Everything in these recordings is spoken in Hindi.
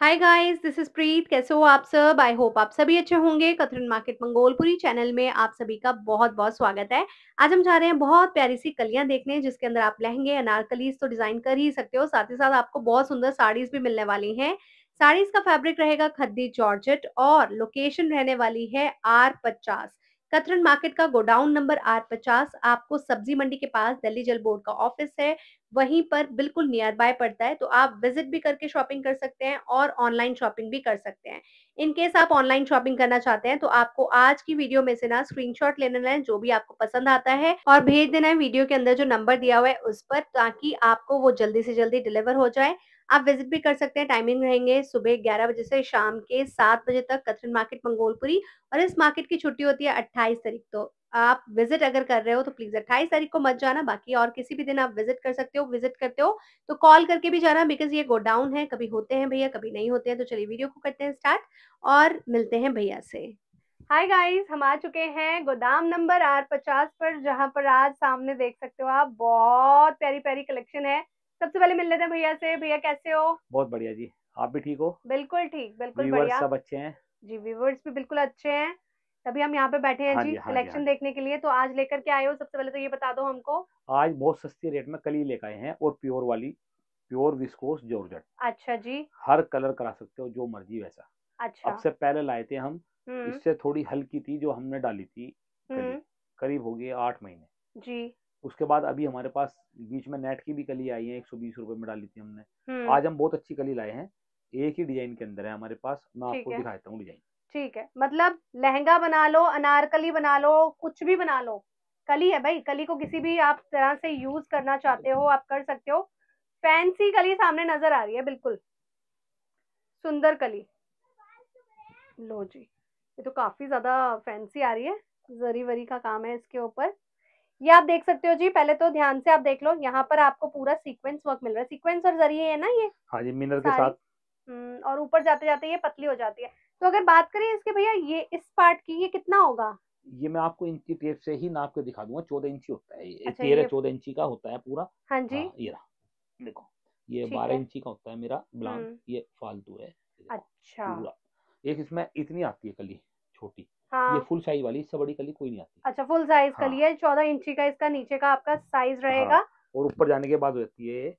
Hi guys, this is Preet. कैसे हो आप सब? आई होप आप सभी अच्छे होंगे। कतरन मार्केट मंगोलपुरी चैनल में आप सभी का बहुत बहुत स्वागत है। आज हम जा रहे हैं बहुत प्यारी सी कलियां देखने, जिसके अंदर आप लहंगे अनारकलीज तो डिजाइन कर ही सकते हो, साथ ही साथ आपको बहुत सुंदर साड़ीज भी मिलने वाली हैं। साड़ीज का फैब्रिक रहेगा खद्दी जॉर्जेट और लोकेशन रहने वाली है R 50। कतरन मार्केट का गोडाउन नंबर R 50 आपको सब्जी मंडी के पास दिल्ली जल बोर्ड का ऑफिस है, वहीं पर बिल्कुल नियर बाय पड़ता है। तो आप विजिट भी करके शॉपिंग कर सकते हैं और ऑनलाइन शॉपिंग भी कर सकते हैं। इन केस आप ऑनलाइन शॉपिंग करना चाहते हैं तो आपको आज की वीडियो में से ना स्क्रीनशॉट लेना है जो भी आपको पसंद आता है और भेज देना है वीडियो के अंदर जो नंबर दिया हुआ है उस पर, ताकि आपको वो जल्दी से जल्दी डिलीवर हो जाए। आप विजिट भी कर सकते हैं। टाइमिंग रहेंगे सुबह 11 बजे से शाम के 7 बजे तक कतरन मार्केट मंगोलपुरी, और इस मार्केट की छुट्टी होती है 28 तारीख। तो आप विजिट अगर कर रहे हो तो प्लीज 28 तारीख को मत जाना, बाकी और किसी भी दिन आप विजिट कर सकते हो। विजिट करते हो तो कॉल करके भी जाना, बिकॉज ये गोडाउन है, कभी होते हैं भैया कभी नहीं होते हैं। तो चलिए वीडियो को करते हैं स्टार्ट और मिलते हैं भैया से। हाय गाइस, हम आ चुके हैं गोदाम नंबर R 50 पर, जहाँ पर आज सामने देख सकते हो आप बहुत प्यारी प्यारी कलेक्शन है। सबसे पहले मिल लेते हैं भैया से। भैया कैसे हो? बहुत बढ़िया जी, आप भी ठीक हो? बिल्कुल ठीक, बिल्कुल बढ़िया, सब अच्छे हैं जी, व्यूअर्स भी बिल्कुल अच्छे हैं, तभी हम यहाँ पे बैठे हैं। हाँ जी, कलेक्शन देखने के लिए। तो आज लेकर के आए हो? सबसे पहले तो ये बता दो हमको। आज बहुत सस्ती रेट में कली लेकर आए हैं, और प्योर वाली, प्योर विस्कोस जॉर्जेट। अच्छा जी, हर कलर करा सकते हो जो मर्जी वैसा। अच्छा, अब से पहले लाए थे हम, इससे थोड़ी हल्की थी जो हमने डाली थी, करीब हो गई 8 महीने जी। उसके बाद अभी हमारे पास बीच में नेट की भी कली आई है, 120 रुपए में डाली थी हमने। आज हम बहुत अच्छी कली लाए हैं, एक ही डिजाइन के अंदर है हमारे पास, मैं आपको दिखाता हूँ डिजाइन। ठीक है, मतलब लहंगा बना लो, अनारकली बना लो, कुछ भी बना लो, कली है भाई। कली को किसी भी आप तरह से यूज करना चाहते हो आप कर सकते हो। फैंसी कली सामने नजर आ रही है, बिल्कुल सुंदर कली। लो जी, ये तो काफी ज्यादा फैंसी आ रही है, जरी वरी का काम है इसके ऊपर। ये आप देख सकते हो जी, पहले तो ध्यान से आप देख लो, यहाँ पर आपको पूरा सीक्वेंस वर्क मिल रहा है। सीक्वेंस और जरिए है ना ये? हाँ जी, मिनर के साथ, और ऊपर जाते जाते ये पतली हो जाती है। तो अगर बात करें इसके भैया, ये इस पार्ट की ये कितना होगा? ये मैं आपको इंची टेप से ही नाप के दिखा दूंगा। 14 इंची होता है, 13-14 इंची का होता है पूरा। हाँ जी, ये रहा देखो, ये 12 इंची का होता है मेरा ब्लाउज, ये फालतू है। अच्छा, एक इसमें इतनी आती है कली छोटी। हाँ, ये फुल साइज वाली, इससे बड़ी कली कोई नहीं आती। अच्छा, फुल साइज कली है, 14 इंची का इसका नीचे का आपका साइज रहेगा। हाँ, और ऊपर जाने के बाद हो जाती है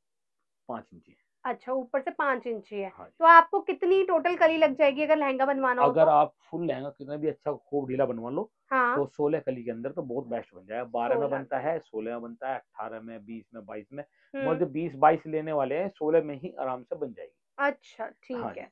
5 इंची। अच्छा, ऊपर से 5 इंची है। हाँ, तो आपको कितनी टोटल कली लग जाएगी अगर लहंगा बनवाना हो? अगर तो आप फुल लहंगा कितना भी अच्छा खूब ढीला बनवा लो। हाँ, तो 16 कली के अंदर तो बहुत बेस्ट बन जाएगा। 12 में बनता है, 16 में बनता है, 18 में, 20 में, 22 में। मतलब 20-22 लेने वाले हैं, 16 में ही आराम से बन जाएगी। अच्छा, ठीक है,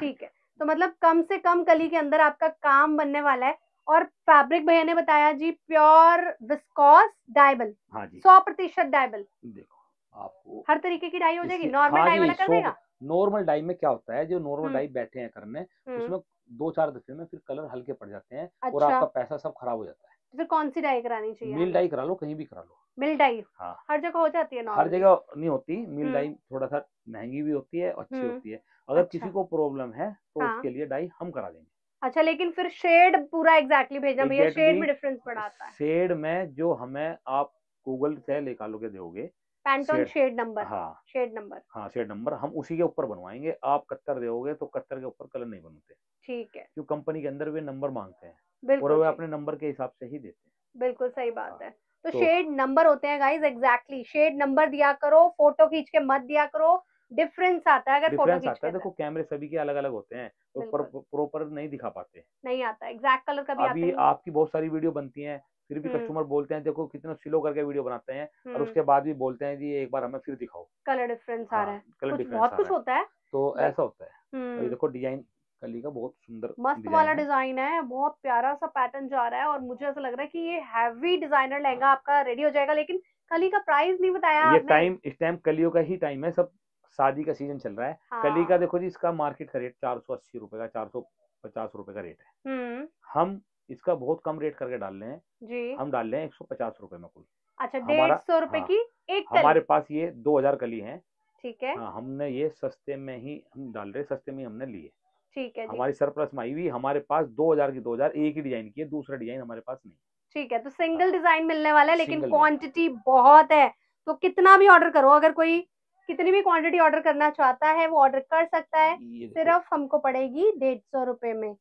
ठीक है। तो मतलब कम से कम कली के अंदर आपका काम बनने वाला है। और फैब्रिक भैया ने बताया जी, प्योर विस्कोस डाइबल। हाँ जी, 100% डाइबल। देखो आपको हर तरीके की डाई हो जाएगी। नॉर्मल डाई वाला कर देगा? नॉर्मल डाई में क्या होता है, जो नॉर्मल डाई बैठे हैं करने, उसमें 2-4 दफे में फिर कलर हल्के पड़ जाते हैं। अच्छा, और आपका पैसा सब खराब हो जाता है। फिर कौन सी डाई करानी चाहिए? मिल डाई करा लो, कहीं भी करा लो। मिल डाई हर जगह हो जाती है? हर जगह नहीं होती मिल डाई, थोड़ा सा महंगी भी होती है, अच्छी होती है। अगर किसी को प्रॉब्लम है तो उसके लिए डाई हम करा देंगे। अच्छा, लेकिन फिर शेड पूरा एग्जैक्टली भेजना भैया, शेड में डिफरेंस पड़ता है। शेड में जो हमें आप गूगल से निकालो के दोगे पैंटोन शेड नंबर। हाँ, शेड नंबर। हाँ, शेड नंबर हम उसी के ऊपर बनवाएंगे। आप कत्तर दोगे तो कत्तर के ऊपर कलर नहीं बनते। ठीक है, क्यों कंपनी के अंदर वे नंबर मांगते हैं, और वे अपने नंबर के हिसाब से ही देते हैं। बिल्कुल सही बात है। तो शेड नंबर होते हैं गाइज, एग्जैक्टली शेड नंबर दिया करो, फोटो खींच के मत दिया करो। डिफरेंस आता है अगर फोटो खींच के। देखो कैमरे सभी के अलग अलग होते हैं, तो प्रॉपर नहीं दिखा पाते, नहीं आता एग्जैक्ट कलर का भी आता है। आपकी बहुत सारी वीडियो बनती है, फिर भी कस्टमर बोलते हैं देखो कितना स्लो करके वीडियो बनाते हैं, और उसके बाद भी बोलते हैं जी एक बार हमें फिर दिखाओ, कलर डिफरेंस आ रहा है। कलर डिफरेंस बहुत कुछ होता है, तो ऐसा होता है। ये देखो डिजाइन कली का बहुत सुंदर मस्त वाला डिजाइन है, बहुत प्यारा सा पैटर्न जा रहा है, और मुझे ऐसा लग रहा है कि ये हैवी डिजाइनर लहंगा आपका रेडी हो जाएगा। लेकिन कली का प्राइस नहीं बताया। ये टाइम, इस टाइम कलियों का ही टाइम है, सब शादी का सीजन चल रहा है। हाँ, कली का देखो जी, इसका मार्केट का रेट 480 रुपए का, 450 रुपए का रेट है। हम इसका बहुत कम रेट करके डाल रहे हैं जी, हम डाल रहे हैं 150 रुपए में कुल। अच्छा, 150 रुपए की एक कली। हमारे पास ये 2000 कली है। ठीक है, हमने ये सस्ते में ही हम डाल रहे, सस्ते में हमने लिए। ठीक है, हमारी सरप्लस में आई हुई। हमारे पास 2000 की 2000 एक ही डिजाइन की है, दूसरा डिजाइन हमारे पास नहीं। ठीक है, तो सिंगल डिजाइन मिलने वाला है, लेकिन क्वांटिटी बहुत है। तो कितना भी ऑर्डर करो, अगर कोई कितनी भी क्वांटिटी ऑर्डर करना चाहता है वो ऑर्डर कर सकता है, सिर्फ हमको पड़ेगी 150 रुपए में,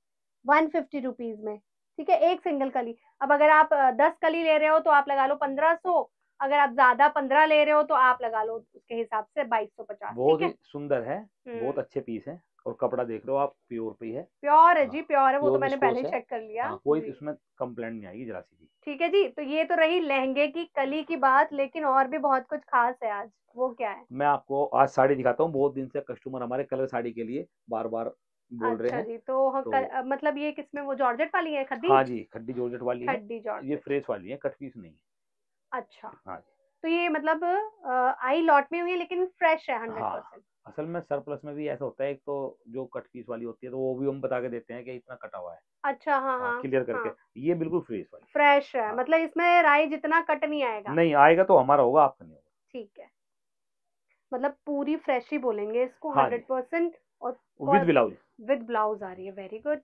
150 रुपीज में, ठीक है, एक सिंगल कली। अब अगर आप 10 कली ले रहे हो तो आप लगा लो 1500, अगर आप ज्यादा 15 ले रहे हो तो आप लगा लो उसके हिसाब से 2250। बहुत ही सुंदर है, बहुत अच्छे पीस है, और कपड़ा देख लो आप, प्योर पे है, प्योर है जी, प्योर है, वो तो मैंने पहले चेक कर लिया, कोई इसमें कंप्लेंट नहीं आएगी जरा सी भी। ठीक है जी, तो ये तो रही लहंगे की कली की बात, लेकिन और भी बहुत कुछ खास है आज, वो क्या है मैं आपको आज साड़ी दिखाता हूँ। बहुत दिन से कस्टमर हमारे कलर साड़ी के लिए बार बार बोल रहे हैं। जी, तो मतलब ये किसमें, वो जॉर्जेट वाली है खड्डी? हाँ जी, खड्डी जॉर्जेट वाली है, ये फ्रेश वाली है, कट पीस नहीं। अच्छा हाँ, तो ये मतलब आई लॉट में हुई है लेकिन फ्रेश है 100%। असल में सरप्लस में भी ऐसा होता है, एक तो जो कट पीस वाली होती है तो वो भी हम बता के देते हैं कि इतना कटा हुआ है। अच्छा हाँ हाँ, क्लियर करके ये बिल्कुल फ्रेश वाली, फ्रेश है, मतलब इसमें राई जितना कट नहीं आएगा, नहीं आएगा तो हमारा होगा, आपका नहीं होगा। ठीक है, मतलब पूरी फ्रेश ही बोलेंगे इसको, 100%, और विद ब्लाउज, विद ब्लाउज आ रही है, वेरी गुड।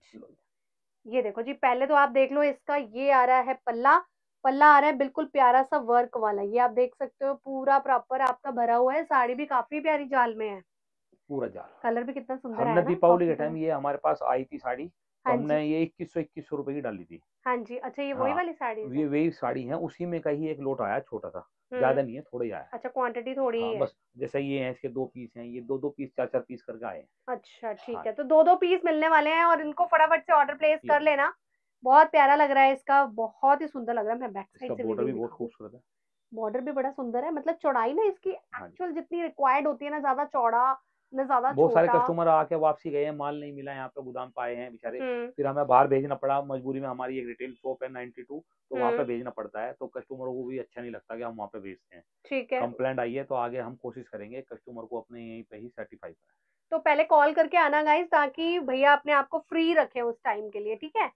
ये देखो जी, पहले तो आप देख लो इसका, ये आ रहा है पल्ला, पल्ला आ रहा है बिल्कुल प्यारा सा वर्क वाला, ये आप देख सकते हो, पूरा प्रॉपर आपका भरा हुआ है। साड़ी भी काफी प्यारी जाल में है, पूरा जाल, कलर भी कितना सुंदर है। हमने दीपावली के टाइम ये हमारे पास आई थी साड़ी, हमने ये 2100 रुपए की डाली थी। हाँ जी, अच्छा ये वही वाली साड़ी है? ये वही साड़ी है, उसी में कहीं एक लोट आया छोटा सा, ज्यादा नहीं है, थोड़ा ही आया। अच्छा, क्वांटिटी थोड़ी है बस, जैसा ये है इसके 2 पीस हैं, ये 2-2 पीस 4-4 पीस करके आए। अच्छा ठीक है, तो 2-2 पीस मिलने वाले हैं, और इनको फटाफट से ऑर्डर प्लेस कर लेना। बहुत प्यारा लग रहा है, इसका बहुत ही सुंदर लग रहा है। मैं बैक साइड से बॉर्डर भी बहुत खूबसूरत है, बॉर्डर भी बड़ा सुंदर है, मतलब चौड़ाई ना इसकी एक्चुअल जितनी रिक्वायर्ड होती है ना, ज्यादा चौड़ा ना ज्यादा छोटा। बहुत सारे कस्टमर आके वापसी गए हैं, माल नहीं मिला यहाँ पे, गोदाम पाए हैं बेचारे, फिर हमें बाहर भेजना पड़ा मजबूरी में। हमारी एक रिटेल शॉप है 92, तो वहाँ पे भेजना पड़ता है, तो कस्टमरों को भी अच्छा नहीं लगता कि हम वहाँ पे भेजते हैं। ठीक है, कंप्लेंट आई है तो आगे हम कोशिश करेंगे कस्टमर को अपने यहीं पे ही सर्टिफाई करें। तो पहले कॉल करके आना गाइस, ताकि भैया अपने आपको फ्री रखे उस टाइम के लिए, ठीक है,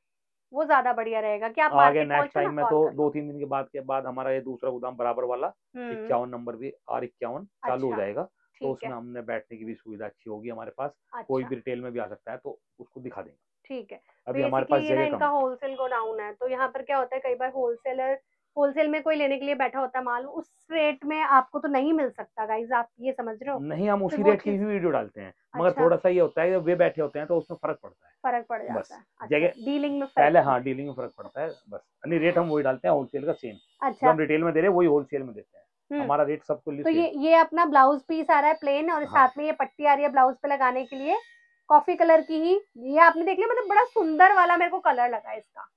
वो ज्यादा बढ़िया रहेगा। कि आप आगे नेक्स्ट टाइम में, तो 2-3 दिन के बाद हमारा ये दूसरा गोदाम बराबर वाला 51 नंबर भी R 51 चालू हो जाएगा, तो उसमें हमने बैठने की भी सुविधा अच्छी होगी हमारे पास। अच्छा। कोई भी रिटेल में भी आ सकता है तो उसको दिखा देंगे। ठीक है, अभी हमारे पास जगह कम, इनका होलसेल गोडाउन है, तो यहाँ पर क्या होता है, कई बार होलसेल में कोई लेने के लिए बैठा होता है माल, उस रेट में आपको तो नहीं मिल सकता गाइस, आप ये समझ रहे हो। नहीं, हम उसी रेट की ही वीडियो डालते हैं, मगर थोड़ा सा ये होता है वे बैठे होते हैं तो उसमें फर्क पड़ता है, फर्क पड़ जाता है जगह, डीलिंग में पहले। हाँ, डीलिंग में फर्क पड़ता है बस, यानी रेट हम वही डालते हैं होलसेल का, सेम जो हम रिटेल में दे रहे हैं वही होलसेल में देते हैं, हमारा रेट सबको। तो ये अपना ब्लाउज पीस आ रहा है प्लेन, और साथ में ये पट्टी आ रही है ब्लाउज पे लगाने के लिए, कॉफी कलर की ही। ये आपने देख लिया, मतलब बड़ा सुंदर वाला मेरे को कलर लगा इसका,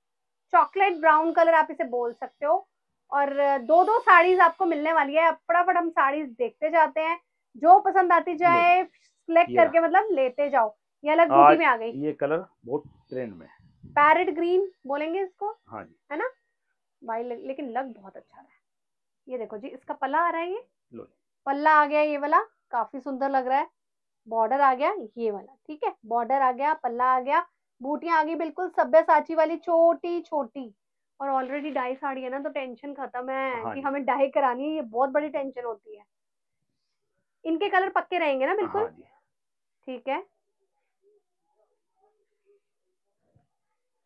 चॉकलेट ब्राउन कलर आप इसे बोल सकते हो। और 2-2 साड़ीज आपको मिलने वाली है। फटाफट हम साड़ीज देखते जाते हैं, जो पसंद आती जाए सिलेक्ट करके मतलब लेते जाओ। ये अलग ब्यूटी में आ गई, ये कलर बहुत ट्रेंड में, पैरेट ग्रीन बोलेंगे इसको। हाँ जी, है ना भाई, लेकिन लग बहुत अच्छा रहा है। ये देखो जी, इसका पल्ला आ रहा है, ये पल्ला आ गया, ये वाला काफी सुंदर लग रहा है। बॉर्डर आ गया ये वाला, ठीक है, बॉर्डर आ गया, पल्ला आ गया, बूटियां आ गई बिल्कुल सभ्यसाची वाली, छोटी छोटी। और ऑलरेडी डाई साड़ी है ना, तो टेंशन खत्म है। हाँ, कि हमें डाई करानी है, ये बहुत बड़ी टेंशन होती है। इनके कलर पक्के रहेंगे ना बिल्कुल। हाँ, ठीक है,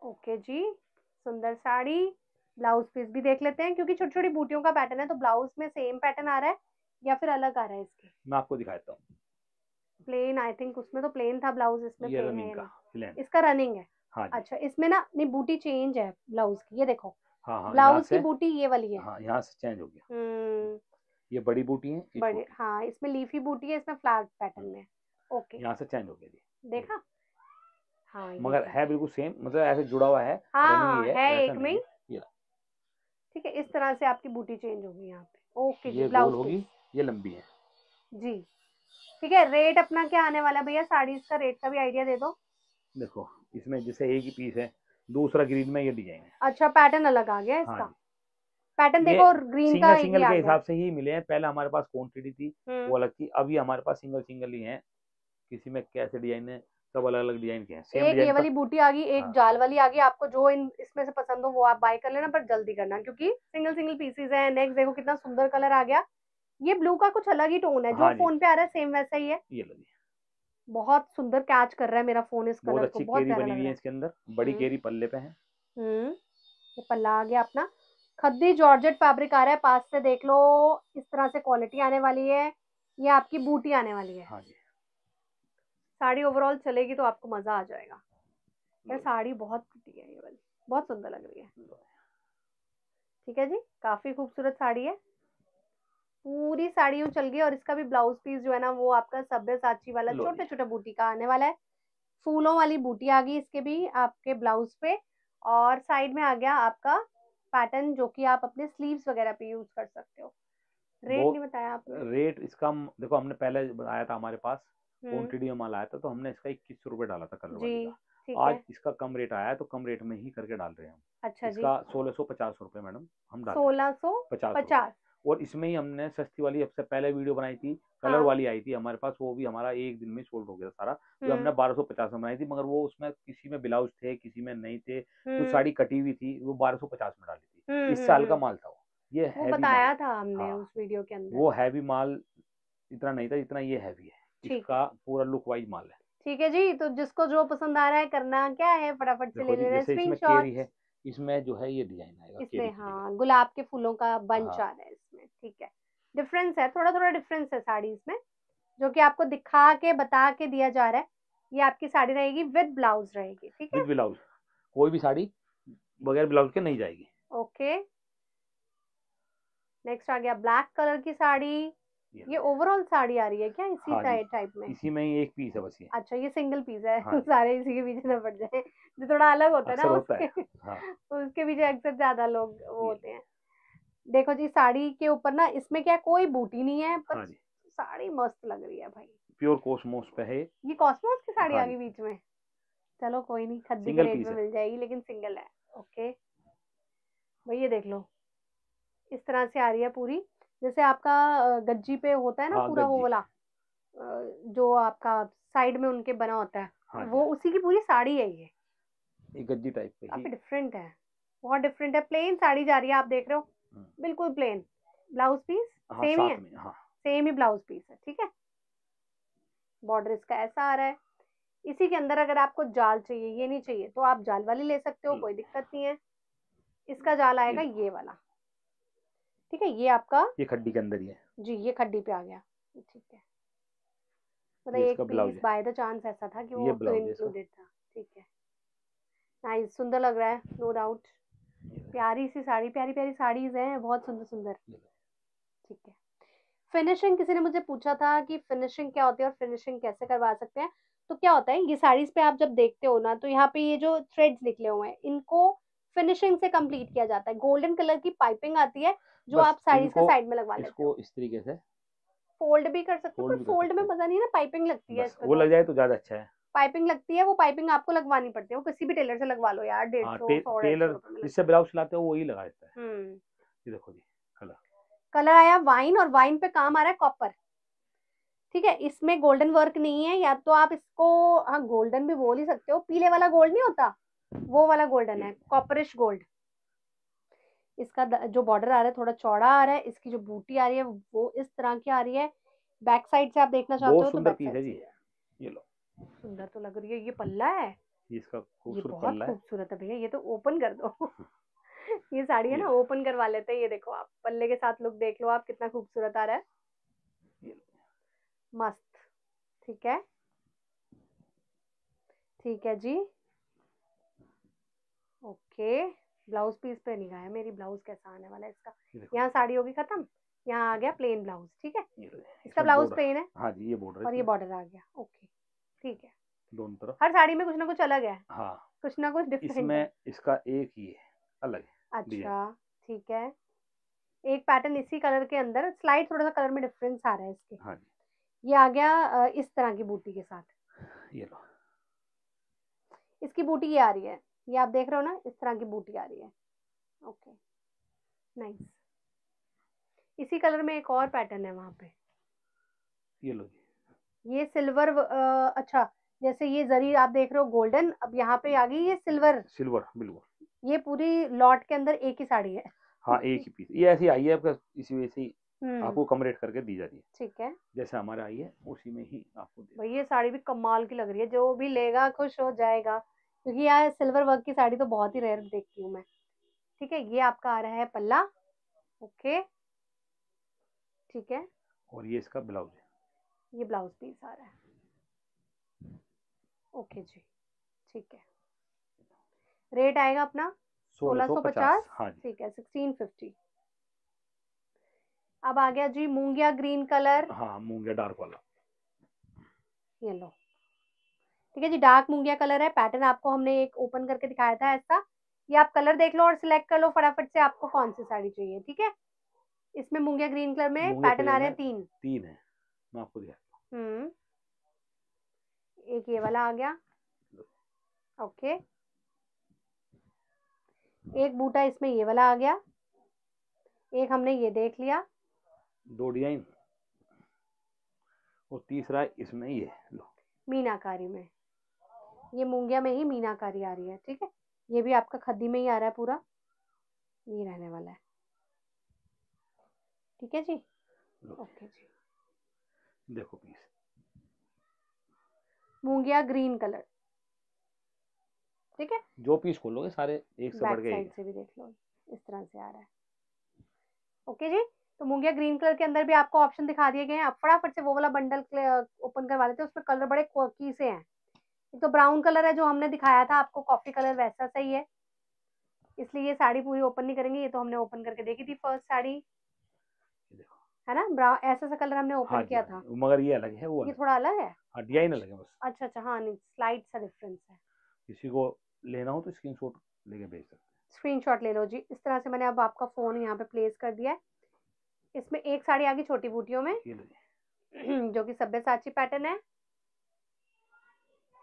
ओके जी, सुंदर साड़ी। ब्लाउज पीस भी देख लेते हैं, क्योंकि छोटी छोटी बूटियों का पैटर्न है, तो ब्लाउज में सेम पैटर्न आ रहा है या फिर अलग आ रहा है इसके। मैं आपको दिखाता हूँ, प्लेन, आई थिंक उसमें तो प्लेन था ब्लाउज, इसमें प्लेन है, इसका रनिंग है। हाँ, अच्छा, इसमें ना नहीं, बूटी चेंज है ब्लाउज की, ये देखो। हाँ, ब्लाउज की बूटी ये वाली है। हाँ, यहाँ से चेंज हो गया, ये बड़ी बूटी है, बड़ी। हाँ, इसमें लीफी बूटी है, इसमें फ्लैट पैटर्न में। ओके, यहाँ से चेंज हो गया, देखा। हाँ, मगर है बिल्कुल सेम, मतलब ऐसे जुड़ा हुआ है। हाँ, है एक में, ठीक है। इस तरह से आपकी बूटी चेंज होगी यहाँ पे। ओके जी, ब्लाउज होगी, ये लंबी है जी, ठीक है। रेट अपना क्या आने वाला भैया साड़ी, इसका रेट का भी आइडिया दे दो। देखो, इसमें जैसे एक ही पीस है, दूसरा ग्रीन में ये डिजाइन है। अच्छा, पैटर्न अलग आ गया इसका। हाँ, पैटर्न देखो, ग्रीन का सिंगल के हिसाब से ही मिले हैं। पहले हमारे पास क्वान्टिटी थी वो अलग थी, अभी हमारे पास सिंगल ही है। किसी में कैसे डिजाइन है, सब अलग अलग डिजाइन के हैं। एक ये वाली बूटी आ गई, एक जाल वाली आ गई। आपको जो इसमें से पसंद हो वो आप बाय कर लेना, पर जल्दी करना क्योंकि सिंगल पीसेस हैं। नेक्स्ट देखो, कितना सुंदर कलर आ गया। ये ब्लू का कुछ अलग ही टोन है, जो फोन पे आ रहा है सेम वैसा ही है। ये बहुत सुंदर कैच कर रहा है मेरा फोन इस कलर को, बहुत प्यारा लग रहा है। इसके अंदर बड़ी केरी पल्ले पे है। ये पल्ला आ गया अपना, खद्दी जॉर्जेट फैब्रिक आ रहा है। पास से देख लो, इस तरह से क्वालिटी आने वाली है। ये आपकी बूटी आने वाली है। हाँ जी, साड़ी ओवरऑल चलेगी तो आपको मजा आ जाएगा। ये साड़ी बहुत प्रिटी है, ये वाली बहुत सुंदर लग रही है। ठीक है जी, काफी खूबसूरत साड़ी है, पूरी साड़ी यूँ चल गई। और इसका भी ब्लाउज पीस जो है ना वो आपका सभ्यसाची वाला छोटे छोटे बूटी का आने वाला है। फूलों वाली बूटी आ गई इसके भी आपके ब्लाउज पे, और साइड में आ गया आपका पैटर्न जो कि आप अपने स्लीव्स वगैरह पे यूज कर सकते हो। रेट नहीं बताया आपने? रेट इसका देखो, हमने पहले आया था हमारे पास क्वांटिटी में माल आया था तो हमने इसका 21 रुपए डाला था कलर वाली का। आज इसका कम रेट आया है तो कम रेट में ही करके डाल रहे हैं हम। अच्छा जी, इसका 1650 रुपए मैडम हम डाल 1650। और इसमें ही हमने सस्ती वाली सबसे पहले वीडियो बनाई थी, कलर वाली आई थी हमारे पास, वो भी हमारा एक दिन में सोल्ड हो गया सारा। तो हमने 1250 में बनाई थी, मगर वो उसमें किसी में ब्लाउज थे किसी में नहीं थे, कुछ साड़ी कटी हुई थी, वो 1250 में डाली थी। इस साल का माल था वो, ये हैवी बताया था हमने उस वीडियो के अंदर। वो हैवी माल इतना नहीं था जितना ये हैवी है, इसका पूरा लुक वाइज माल है। ठीक है जी, तो जिसको जो पसंद आ रहा है करना क्या है, फटाफट से ले लेना स्क्रीनशॉट। इसमें जो है ये डिजाइन आएगा इसमें, हाँ गुलाब के फूलों का बंच आ रहा है इसमें। ठीक है, डिफरेंस है, थोड़ा थोड़ा डिफरेंस है साड़ीज में जो कि आपको दिखा के बता के दिया जा रहा है। ये आपकी साड़ी रहेगी विद ब्लाउज रहेगी। ठीक है, विद ब्लाउज, कोई भी साड़ी बगैर ब्लाउज के नहीं जाएगी। ओके, नेक्स्ट आ गया ब्लैक कलर की साड़ी। ये ओवरऑल साड़ी आ रही है क्या इसी टाइप में? इसी में ही एक पीस है बस ये। अच्छा, ये सिंगल पीस है? हाँ। सारे इसी के पीछे ना पड़ जाए, जो थोड़ा अलग होता है ना उसके। हाँ। तो उसके पीछे अक्सर ज्यादा लोग वो होते हैं। देखो जी, साड़ी के ऊपर ना इसमें क्या कोई बूटी नहीं है, पर हाँ साड़ी मस्त लग रही है भाई, प्योर कॉस्मोस पे है ये। कॉस्मोस की साड़ी आ गई बीच में, चलो कोई नहीं, खद्दी के रेट में मिल जाएगी लेकिन सिंगल है। ओके भाई, ये देख लो इस तरह से आ रही है पूरी, जैसे आपका गज्जी पे होता है ना। हाँ, पूरा वो वाला जो आपका साइड में उनके बना होता है। हाँ, वो उसी की पूरी साड़ी है ये गज्जी टाइप पे। काफी डिफरेंट है, बहुत डिफरेंट है। प्लेन साड़ी जा रही है, आप देख रहे हो बिल्कुल प्लेन। ब्लाउज पीस सेम ही है। हाँ, सेम ही ब्लाउज पीस है। ठीक है, बॉर्डर इसका ऐसा आ रहा है। इसी के अंदर अगर आपको जाल चाहिए, ये नहीं चाहिए तो आप जाल वाली ले सकते हो, कोई दिक्कत नहीं है। इसका जाल आएगा ये वाला। ठीक है, ये आपका ये खड्डी के अंदर ही है जी, ये खड्डी पे आ गया। ठीक है, मतलब एक पीस बाय द चांस ऐसा था कि वो इंक्लूडेड था। ठीक है, नाइस, सुंदर लग रहा है, नो डाउट। प्यारी सी साड़ी, प्यारी प्यारी साड़ीज हैं बहुत सुंदर सुंदर। ठीक है, फिनिशिंग किसी ने मुझे पूछा था कि फिनिशिंग क्या होती है और फिनिशिंग कैसे करवा सकते हैं। तो क्या होता है, ये साड़ीज पे आप जब देखते हो ना तो यहाँ पे ये जो थ्रेड्स निकले हुए हैं इनको फिनिशिंग से कंप्लीट किया जाता है। गोल्डन कलर की पाइपिंग आती है जो आप साड़ीज के साइड में लगवा लेते हो। इस तरीके से फोल्ड भी कर सकते हो, पर फोल्ड में मजा नहीं है ना, पाइपिंग लगती है। वो लग जाए तो ज्यादा अच्छा है। पाइपिंग लगती है, वो पाइपिंग आपको लगवानी पड़ती है, वो किसी भी टेलर से लगवा लो यार। 150 टेलर जिससे ब्लाउज सिलाते हो वही लगा देता है। ये देखो जी, कलर आया वाइन, और वाइन पे काम आ रहा है कॉपर। ठीक है, इसमें गोल्डन वर्क नहीं है, या तो आप इसको हाँ गोल्डन भी बोल ही सकते हो, पीले वाला गोल्ड नहीं होता वो वाला गोल्डन है, कॉपरिश गोल्ड। इसका जो बॉर्डर आ रहा है थोड़ा चौड़ा आ रहा है। इसकी जो बूटी आ रही है वो इस तरह की आ रही है। बैक साइड से आप देखना चाहते हो तो बैक साइड है जी। ये लो, सुंदर तो लग रही है। ये पल्ला है, ये इसका खूबसूरत पल्ला है, बहुत खूबसूरत है भैया। ये तो ओपन कर दो ये साड़ी है ना, ओपन करवा लेते हैं। ये देखो आप पल्ले के साथ लुक देख लो आप, कितना खूबसूरत आ रहा है, मस्त। ठीक है, ठीक है जी, ओके। ब्लाउज पीस पे निगाह है मेरी, ब्लाउज कैसा आने वाला है इसका। यहाँ साड़ी होगी खत्म, यहाँ आ गया प्लेन ब्लाउज। ठीक है, इसका ब्लाउज प्लेन है। हाँ जी, ये बॉर्डर और ये बॉर्डर आ गया। ओके, ठीक है, दोनों तरफ। हर साड़ी में कुछ ना कुछ अलग है। हाँ, कुछ ना कुछ डिफरेंट। इसमें इसका एक ये अलग है। अच्छा, ठीक है, एक पैटर्न इसी कलर के अंदर, स्लाइड थोड़ा सा कलर में डिफरेंस आ रहा है इसके। हाँ जी, ये आ गया इस तरह की बूटी के साथ। ये लो, इसकी बूटी ये आ रही है, ये आप देख रहे हो ना, इस तरह की बूटी आ रही है। Okay, nice. इसी कलर में एक और पैटर्न है वहां पे। ये लो, ये सिल्वर। अच्छा, जैसे ये जरी आप देख रहे हो गोल्डन, अब यहाँ पे आ गई ये सिल्वर। सिल्वर बिल्कुल। ये पूरी लॉट के अंदर एक ही साड़ी है। हाँ, एक ही पीस। ये ऐसी आई है आपका, इसी वजह से आपको कम रेट करके दी जा रही है। ठीक है, जैसे हमारा आई है उसी में ही आपको भाई। ये साड़ी भी कमाल की लग रही है, जो भी लेगा खुश हो जाएगा, क्योंकि यार सिल्वर वर्क की साड़ी तो बहुत ही रेयर देखती हूँ मैं। ठीक है, ये आपका आ रहा है पल्ला। ओके, ठीक है, और ये इसका ब्लाउज है। ये ब्लाउज पीस आ रहा है। ओके जी ठीक है। रेट आएगा अपना 1650। हाँ ठीक है 1650। अब आ गया जी मूंगिया ग्रीन कलर। हाँ मूंगिया डार्क वाला ये लो। ठीक है जी डार्क मूंगिया कलर है। पैटर्न आपको हमने एक ओपन करके दिखाया था ऐसा। ये आप कलर देख लो और सिलेक्ट कर लो फटाफट से आपको कौन सी साड़ी चाहिए। ठीक है इसमें मूंगिया ग्रीन कलर में पैटर्न आ रहे हैं तीन है। मैं आपको दिखाता हूँ। एक ये वाला आ गया। ओके एक बूटा इसमें ये वाला आ गया। एक हमने ये देख लिया। दो डिजाइन और तीसरा इसमें ये लो मीनाकारी में। ये मूंगिया में ही मीनाकारी आ रही है। ठीक है ये भी आपका खद्दी में ही आ रहा है पूरा। ये रहने वाला है। ठीक है जी ओके जी। देखो पीस मूंगिया ग्रीन कलर। ठीक है जो पीस खोलोगे सारे एक से बढ़ गए। साइड से भी देख लो इस तरह से आ रहा है। ओके जी तो मूंगिया ग्रीन कलर के अंदर भी आपको ऑप्शन दिखा दिए गए हैं। आप फटाफट से वो वाला बंडल ओपन करवा लेते हैं। उसमें कलर बड़े क्वाकी से हैं। एक तो ब्राउन कलर है जो हमने दिखाया था आपको कॉफी कलर वैसा सही है इसलिए ये साड़ी पूरी ओपन नहीं करेंगे। ये तो हमने ओपन करके देखी थी फर्स्ट साड़ी है ना। ब्राउन ऐसा सा कलर हमने ओपन किया था मगर ये अलग है वो ये थोड़ा अलग है। डिजाइन अलग है बस। अच्छा अच्छा हाँ स्लाइट सा डिफरेंस है। किसी को लेना हो तो स्क्रीनशॉट लेके भेज सकते हैं। स्क्रीनशॉट ले लो जी। इस तरह से मैंने अब आपका फोन यहाँ पे प्लेस कर दिया है। इसमें एक साड़ी आ गई छोटी बूटियों में जो कि सभ्यसाची पैटर्न है।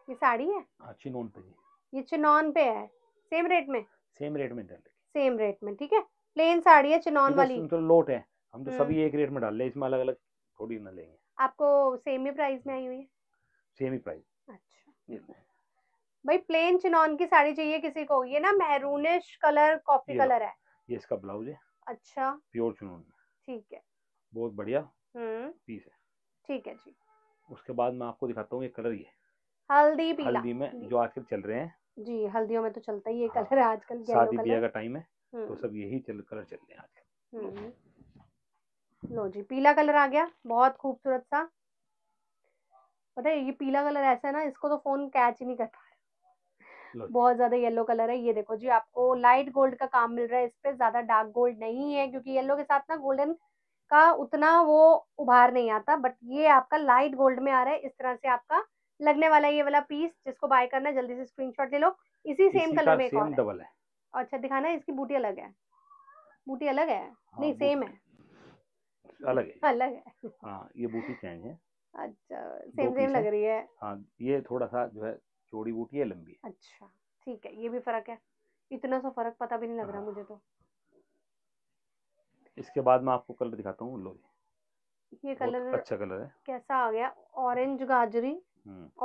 ये साड़ी है चिनॉन पे। ये चिनॉन पे है सेम रेट में। सेम रेट में सेम रेट में। ठीक है प्लेन साड़ी है चिनॉन वाली। लोट है हम तो सभी एक रेट में डाल ले। इसमें अलग अलग थोड़ी ना लेंगे। आपको सेम ही प्राइस में आई हुई है। सेम ही प्राइस। अच्छा भाई प्लेन चिनॉन की साड़ी चाहिए किसी को। ये ना मैरूनिश कलर कॉफी कलर है। ये इसका ब्लाउज है। अच्छा प्योर चिनॉन। ठीक है बहुत बढ़िया पीस है। ठीक है जी। उसके बाद मैं आपको दिखाता हूँ ये कलर ये हल्दी पीला। हल्दी में जो आजकल चल रहे हैं जी। हल्दियों में तो चलता ही ये कलर आजकल। शादी ब्याह का टाइम है तो सब यही कलर चल रहे हैं आजकल। लो जी पीला कलर आ गया बहुत खूबसूरत सा। पता है ये पीला कलर ऐसा है ना इसको तो फोन कैच ही नहीं करता है। बहुत ज्यादा येलो कलर है। ये देखो जी आपको लाइट गोल्ड का काम मिल रहा है इस पे। ज्यादा डार्क गोल्ड नहीं है क्योंकि येलो के साथ ना गोल्डन का उतना वो उभार नहीं आता। बट ये आपका लाइट गोल्ड में आ रहा है। इस तरह से आपका लगने वाला ये वाला पीस। जिसको बाय करना है जल्दी से स्क्रीनशॉट ले लो। इसी सेम कलर में एक और डबल है। अच्छा दिखाना है। इसकी बूटी अलग है। बूटी अलग है नहीं सेम है। अलग है हाँ ये बूटी चेंज है। अच्छा सेम लग रही है। हाँ ये थोड़ा सा जो है चौड़ी बूटी है लंबी है। अच्छा ठीक है ये भी फर्क है। इतना सा फर्क पता भी नहीं लग रहा मुझे तो। इसके बाद मैं आपको कलर दिखाता हूँ। लो ये कलर अच्छा कलर है। कैसा आ गया ऑरेंज गाजरी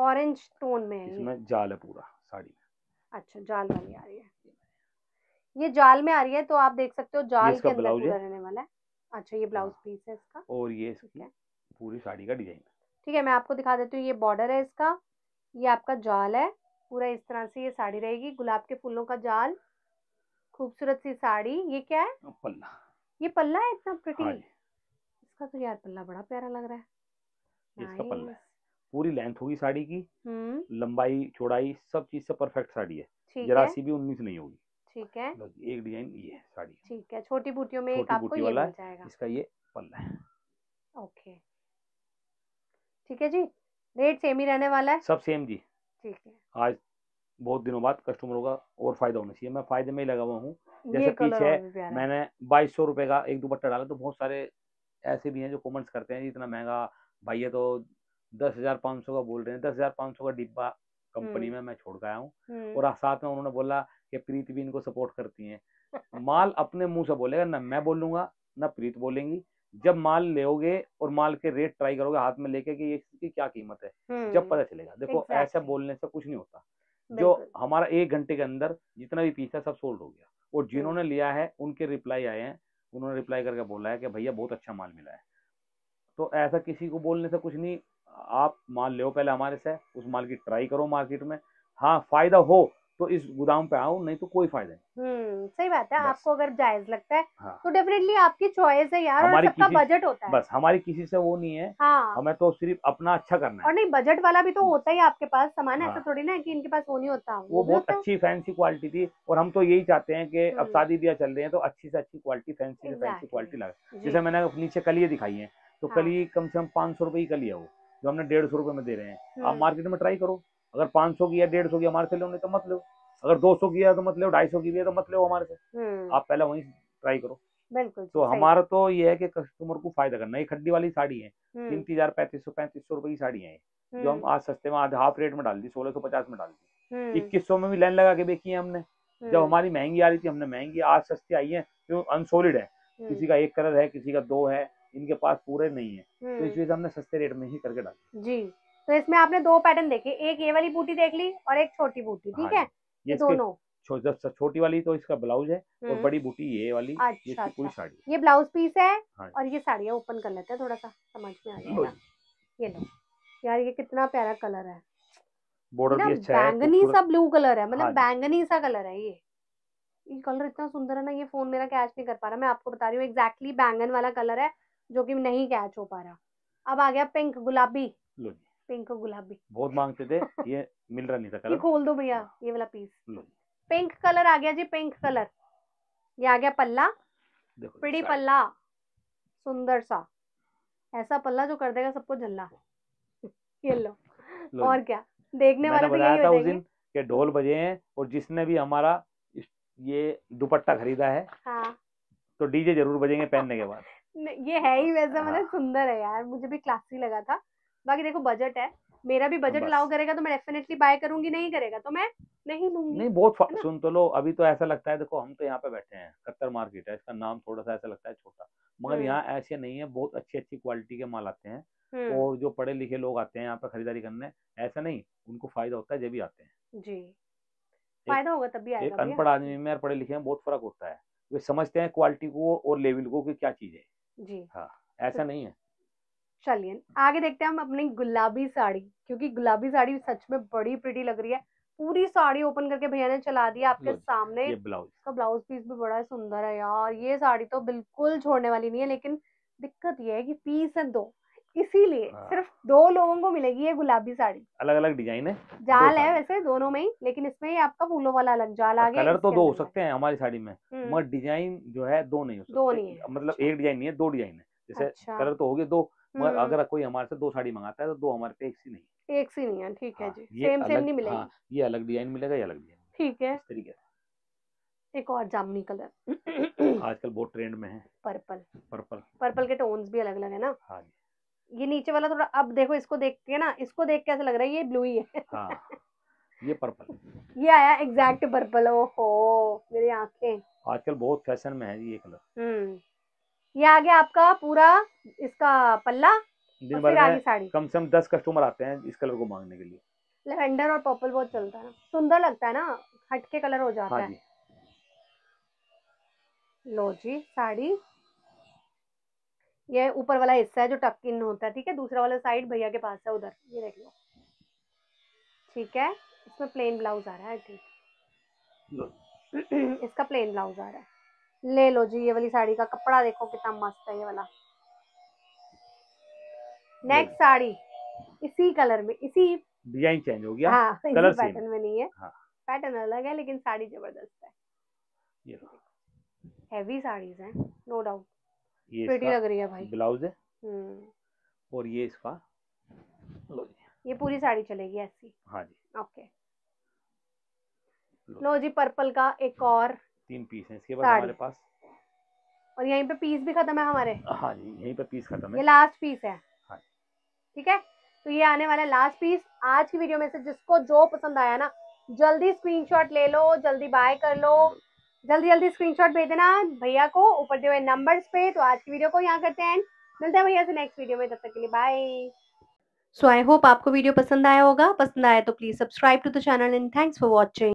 ऑरेंज टोन में है। इसमें जाल है पूरा साड़ी में। अच्छा जाल वाली आ रही है। ये जाल में आ रही है तो आप देख सकते हो जाल के अंदर पूरा रहने वाला है। अच्छा ये ब्लाउज पीस है इसका और ये इसकी पूरी साड़ी का डिजाइन है। ठीक है मैं आपको दिखा देती हूँ। ये बॉर्डर है इसका। ये आपका जाल है पूरा। इस तरह से ये साड़ी रहेगी। गुलाब के फूलों का जाल खूबसूरत सी साड़ी। ये क्या है पल्ला। ये पल्ला है इतना प्रिटी। हाँ इसका तो यार पल्ला बड़ा प्यारा लग रहा है। इसका पल्ला है। पूरी लेंथ होगी साड़ी की। लंबाई चौड़ाई सब चीज से परफेक्ट साड़ी है। जरा सी भी उन्नीस नहीं होगी। ठीक है एक डिजाइन ये है साड़ी। ठीक है छोटी बूटियों में एक आपको ये मिल जाएगा। इसका ये पल्ला है। ओके ठीक है जी। रेट सेम ही रहने वाला है सब सेम जी। ठीक है आज बहुत दिनों बाद कस्टमरों का और फायदा होना चाहिए। मैं फायदे में ही लगा हुआ हूँ। जैसे पीछे मैंने 2200 रुपए का एक दुपट्टा डाला तो बहुत सारे ऐसे भी हैं जो कमेंट्स करते हैं इतना महंगा भाई ये तो 10,500 का बोल रहे हैं। 10,500 का डिब्बा कंपनी में मैं छोड़ के आया हूँ। और साथ में उन्होंने बोला कि प्रीत भी इनको सपोर्ट करती हैं। माल अपने मुंह से बोलेगा ना मैं बोलूंगा ना प्रीत बोलेंगी। जब माल लेओगे और माल के रेट ट्राई करोगे हाथ में लेके कि ये इसकी क्या कीमत है जब पता चलेगा। देखो ऐसा बोलने से कुछ नहीं होता। जो हमारा एक घंटे के अंदर जितना भी पीस था सब सोल्ड हो गया। और जिन्होंने लिया है उनके रिप्लाई आए हैं। उन्होंने रिप्लाई करके बोला है कि भैया बहुत अच्छा माल मिला है। तो ऐसा किसी को बोलने से कुछ नहीं। आप माल लो पहले हमारे से। उस माल की ट्राई करो मार्केट में। हाँ फायदा हो तो इस गोदाम पे आओ, नहीं तो कोई फायदा नहीं। सही बात है, आपको अगर जायज लगता है हाँ। तो डेफिनेटली आपकी चॉइस है यार, और सबका बजट होता है, बस हमारी किसी से वो नहीं है हाँ। हमें तो सिर्फ अपना अच्छा करना है। और नहीं, बजट वाला भी तो होता ही आपके पास सामान है, ऐसा थोड़ी ना कि इनके पास वो नहीं होता। वो बहुत अच्छी फैंसी क्वालिटी थी, और हम तो यही चाहते हैं कि अब शादी ब्याह चल रहे हैं तो अच्छी से अच्छी क्वालिटी, फैंसी फैंसी क्वालिटी लगे। जैसे मैंने नीचे कलिये दिखाई है, तो कलिये कम से कम 500 रुपए की कलिया, वो जो हमने 150 रुपए में दे रहे हैं। आप मार्केट में ट्राई करो, अगर 500 की या 150 की हमारे से लो नहीं तो मत लो, अगर 200 की है तो मत लो, 250 की है तो मत लो हमारे से, आप पहले वहीं ट्राई करो। बिल्कुल, तो हमारा तो ये है कि कस्टमर को फायदा करना। ये खड्डी वाली साड़ी है 3500-3500 रुपए की साड़ी है, जो हम आज सस्ते में आधा हाफ रेट में डाल दी, 1650 में डाल दी, 2100 में भी लाइन लगा के बेची है हमने। जब हमारी महंगी आ रही थी हमने महंगी, आज सस्ती आई है, जो अनसोलिड है, किसी का एक कलर है, किसी का दो है, इनके पास पूरे नहीं है, तो इस वजह से हमने सस्ते रेट में ही करके डाला जी। तो इसमें आपने दो पैटर्न देखे, एक ये वाली बूटी देख ली और एक छोटी बूटी, ठीक है ये दोनों। छोटी वाली तो इसका ब्लाउज है, और बड़ी बूटी ये वाली। अच्छा, ये पूरी साड़ी है, ये ब्लाउज पीस है और ये साड़ी है। ओपन कर लेते हैं, थोड़ा सा समझ में आ जाएगा। ये लो यार, ये कितना प्यारा कलर है, बॉर्डर भी अच्छा है, बैंगनी सा ब्लू कलर है, मतलब बैंगनी सा कलर है। ये कलर इतना सुंदर है ना, ये फोन मेरा कैच नहीं कर पा रहा, मैं आपको बता रही हूँ। एग्जैक्टली बैंगन वाला कलर है जो कि नहीं कैच हो पा रहा। अब आ गया पिंक गुलाबी, पिंक और गुलाबी बहुत मांगते थे, ये मिल रहा नहीं था कलर। ये खोल दो भैया ये वाला पीस, पिंक कलर आ गया जी, पिंक कलर। ये आ गया पल्ला, प्रिटी पल्ला, सुंदर सा ऐसा पल्ला जो कर देगा सबको झल्ला। ये लो, और क्या देखने वाला तो यही हो जाएगा। ढोल बजे हैं, और जिसने भी हमारा ये दुपट्टा खरीदा है हाँ। तो डीजे जरूर बजेंगे पहनने के बाद। ये है ही वैसा, मतलब सुंदर है यार, मुझे भी क्लासी लगा था। बाकी देखो बजट है, मेरा भी बजट अलाउ करेगा तो मैं डेफिनेटली बाय करूंगी, नहीं करेगा तो मैं नहीं लूंगी। नहीं बहुत सुन तो लो, अभी तो ऐसा लगता है, देखो हम तो यहाँ पे बैठे हैं, कतर मार्केट है, इसका नाम थोड़ा सा ऐसा लगता है छोटा, मगर यहाँ ऐसे नहीं है, बहुत अच्छी अच्छी क्वालिटी के माल आते हैं, और जो पढ़े लिखे लोग आते हैं यहाँ पे खरीदारी करने, ऐसा नहीं उनको फायदा होता है जब भी आते हैं जी। फायदा होगा तभी आएगा। एक अनपढ़ आदमी में और पढ़े लिखे में बहुत फर्क होता है, वे समझते हैं क्वालिटी को और लेवल को कि क्या चीज है जी। हाँ ऐसा नहीं है। चलिए आगे देखते हैं हम अपनी गुलाबी साड़ी, क्योंकि गुलाबी साड़ी सच में बड़ी प्रिटी लग रही है। पूरी साड़ी ओपन करके भैया ने चला दिया आपके सामने। ये ब्लाउज का ब्लाउज पीस भी बड़ा सुंदर है यार, ये साड़ी तो बिल्कुल छोड़ने वाली नहीं है। लेकिन दिक्कत ये है कि पीस है दो, इसीलिए सिर्फ दो लोगों को मिलेगी ये गुलाबी साड़ी। अलग अलग डिजाइन है, जाल है वैसे दोनों में ही, लेकिन इसमें आपका फूलों वाला अलग जाल आ गया। कलर तो दो हो सकते हैं हमारी साड़ी में, मगर डिजाइन जो है दो नहीं हो सकते, दो नहीं है, मतलब एक डिजाइन नहीं है, दो डिजाइन है। जैसे कलर तो हो गए दो, मगर अगर कोई हमारे से दो साड़ी मंगाता है तो दो हमारे पे एक सी नहीं, एक सी नहीं है, ठीक है जी। सेम सेम नहीं मिलेगा, ये अलग डिजाइन मिलेगा, ये अलग डिजाइन, ठीक है, इस तरीके से। एक और जामुनी कलर आजकल बहुत ट्रेंड में है, पर्पल। पर्पल के टोन्स भी अलग अलग है ना। हाँ ये नीचे वाला थोड़ा, अब देखो इसको देखते है ना, इसको देख के ऐसा लग रहा है ये ब्लू ही है। हाँ ये पर्पल, ये आया एग्जैक्ट पर्पल। ओहो मेरी आंखें, आजकल बहुत फैशन में है ये कलर। ये आ गया आपका पूरा इसका पल्ला। दिन भर कम से कम 10 कस्टमर आते हैं इस कलर को मांगने के लिए। लेवेंडर और पर्पल बहुत चलता है ना, सुंदर लगता है ना, हटके कलर हो जाता है। लो जी साड़ी, ये ऊपर वाला हिस्सा है जो टक इन होता है, ठीक है, दूसरा वाला साइड भैया के पास है उधर, ये देख लो, ठीक है। इसमें प्लेन ब्लाउज आ रहा है, ठीक, इसका प्लेन ब्लाउज आ रहा है। ले लो जी, ये वाली साड़ी का कपड़ा देखो कितना मस्त है ये वाला। नेक्स्ट साड़ी इसी कलर में, इसी डिजाइन चेंज हो गया, हाँ, कलर पैटर्न में नहीं है, हाँ। पैटर्न अलग है लेकिन साड़ी जबरदस्त है। ये हैवी साड़ीज हैं, नो डाउट, प्रिटी लग रही है भाई। ब्लाउज है और ये इसका, ये पूरी साड़ी चलेगी ऐसी, हाँ जी, ओके। लो जी पर्पल का एक और, 3 पीस हैं इसके बाद हमारे पास, और यहीं पे पीस भी खत्म है हमारे। हाँ जी यहीं पे पीस खत्म है, ये लास्ट पीस है, हाँ ठीक है। तो ये आने वाला लास्ट पीस आज की वीडियो में से, जिसको जो पसंद आया ना जल्दी स्क्रीनशॉट ले लो, जल्दी बाय कर लो, जल्दी जल्दी स्क्रीनशॉट भेज देना भैया को ऊपर दिए हुए नंबर्स पे। तो आज की वीडियो को यहाँ करते हैं, मिलते हैं भैया से नेक्स्ट वीडियो में, तब तक के लिए बाय। सो आई होप आपको वीडियो पसंद आया होगा, पसंद आया तो please subscribe to the channel and thanks for watching.